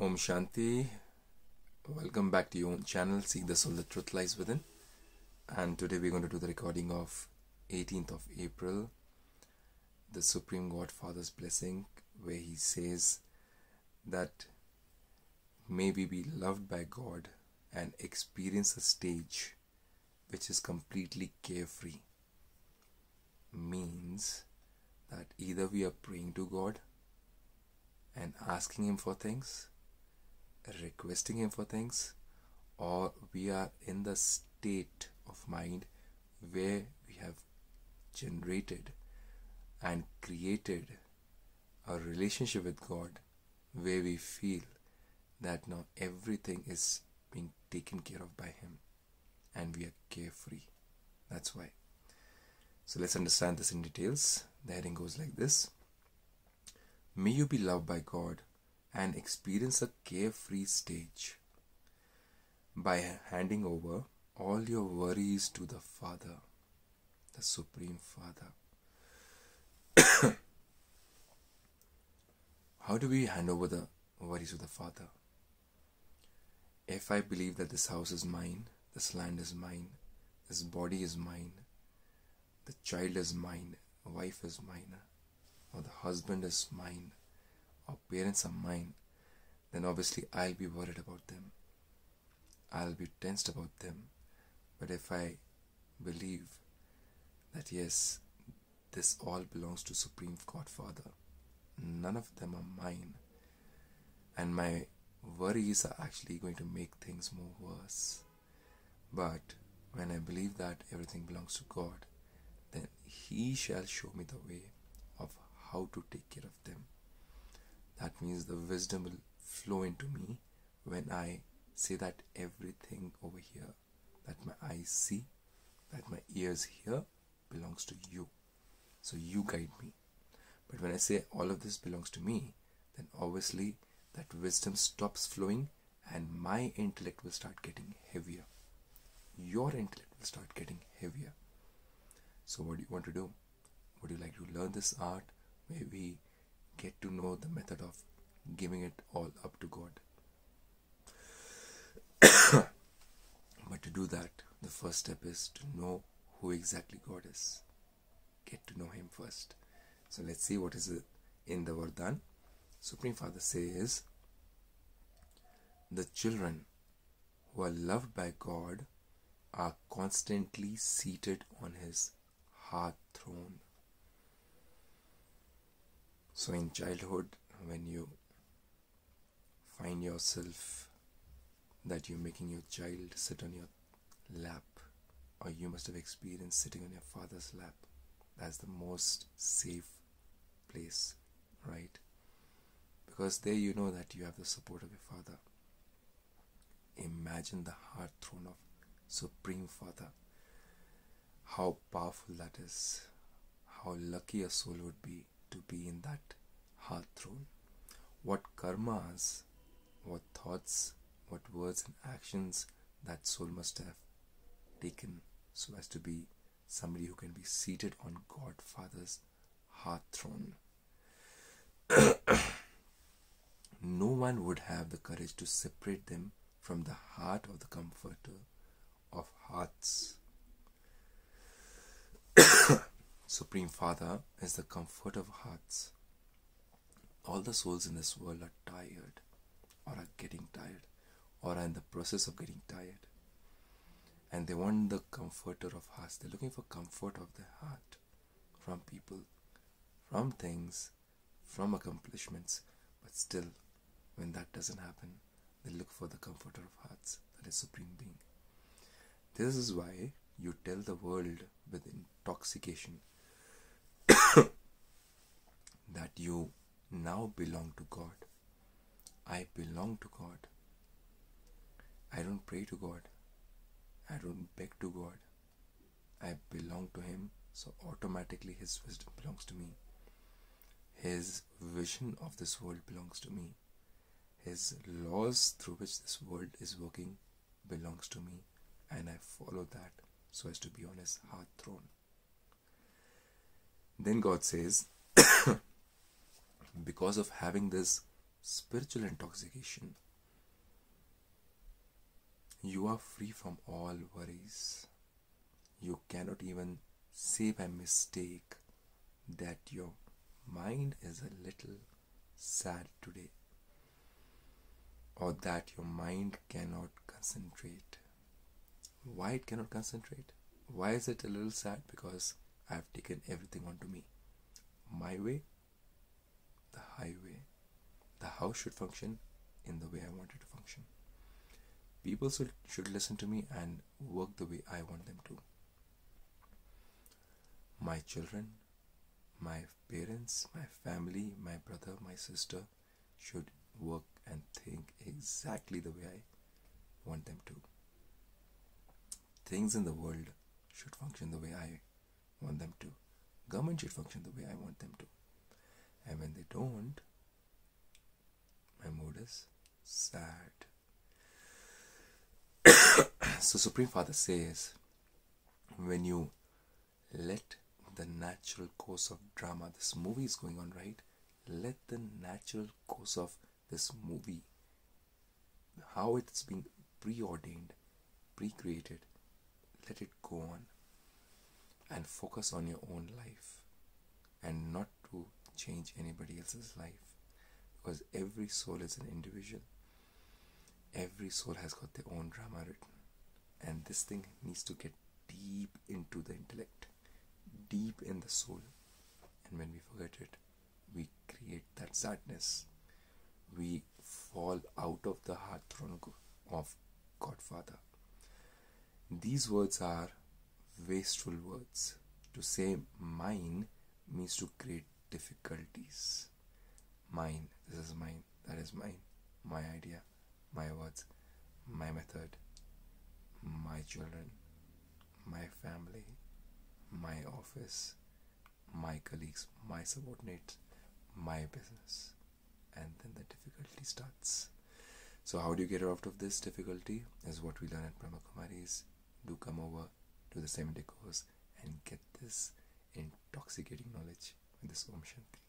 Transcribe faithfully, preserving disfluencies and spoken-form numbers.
Om Shanti. Welcome back to your own channel, Seek the Soul, the Truth Lies Within. And today we're going to do the recording of eighteenth of April, the Supreme Godfather's blessing, where he says that may we be loved by God and experience a stage which is completely carefree. Means that either we are praying to God and asking Him for things, requesting Him for things, or we are in the state of mind where we have generated and created a relationship with God, where we feel that now everything is being taken care of by Him and we are carefree. That's why. So let's understand this in details. The heading goes like this. May you be loved by God and experience a carefree stage by handing over all your worries to the Father, the Supreme Father. How do we hand over the worries to the Father? If I believe that this house is mine, this land is mine, this body is mine, the child is mine, the wife is mine, or the husband is mine, or parents are mine, then obviously I'll be worried about them. I'll be tensed about them. But if I believe that yes, this all belongs to Supreme Godfather, none of them are mine, and my worries are actually going to make things more worse. But when I believe that everything belongs to God, then He shall show me the way of how to take care of them. That means the wisdom will flow into me when I say that everything over here, that my eyes see, that my ears hear, belongs to You. So You guide me. But when I say all of this belongs to me, then obviously that wisdom stops flowing and my intellect will start getting heavier. Your intellect will start getting heavier. So what do you want to do? Would you like to learn this art where we get to know the method of giving it all up to God? But to do that, the first step is to know who exactly God is. Get to know Him first. So let's see what is it in the Vardhan. Supreme Father says, the children who are loved by God are constantly seated on His heart throne. So in childhood, when you find yourself that you're making your child sit on your lap, or you must have experienced sitting on your father's lap, that's the most safe place, right? Because there you know that you have the support of your father. Imagine the heart throne of Supreme Father. How powerful that is. How lucky a soul would be to be in that heart throne. What karmas, what thoughts, what words and actions that soul must have taken so as to be somebody who can be seated on Godfather's heart throne. No one would have the courage to separate them from the heart of the Comforter of hearts. Supreme Father is the comfort of hearts. All the souls in this world are tired, or are getting tired, or are in the process of getting tired. And they want the comforter of hearts. They're looking for comfort of their heart from people, from things, from accomplishments. But still, when that doesn't happen, they look for the comforter of hearts, that is Supreme Being. This is why you tell the world with intoxication that you now belong to God. I belong to God. I don't pray to God. I don't beg to God. I belong to Him, so automatically His wisdom belongs to me. His vision of this world belongs to me. His laws through which this world is working belongs to me, and I follow that so as to be on His heart throne. Then God says, because of having this spiritual intoxication. You are free from all worries. You cannot even say by mistake that your mind is a little sad today, or that your mind cannot concentrate. Why it cannot concentrate? Why is it a little sad? Because I have taken everything onto me. My way, the highway. The house should function in the way I want it to function. People should, should listen to me and work the way I want them to. My children, my parents, my family, my brother, my sister should work and think exactly the way I want them to. Things in the world should function the way I want them to. Government should function the way I want them to. And when they don't, my mood is sad. So Supreme Father says, when you let the natural course of drama, this movie is going on, right? Let the natural course of this movie, how it's being preordained, pre-created, let it go on, and focus on your own life and not to change anybody else's life, because every soul is an individual. Every soul has got their own drama written, and this thing needs to get deep into the intellect, deep in the soul. And when we forget it, we create that sadness. We fall out of the hard throne of Godfather. These words are wasteful words. To say mine means to create difficulties. Mine, this is mine, that is mine, my idea, my words, my method, my children, my family, my office, my colleagues, my subordinates, my business. And then the difficulty starts. So how do you get out of this difficulty is what we learn at Brahma Kumaris. Do come over to the seven-day course and get this intoxicating knowledge with this Om Shanti.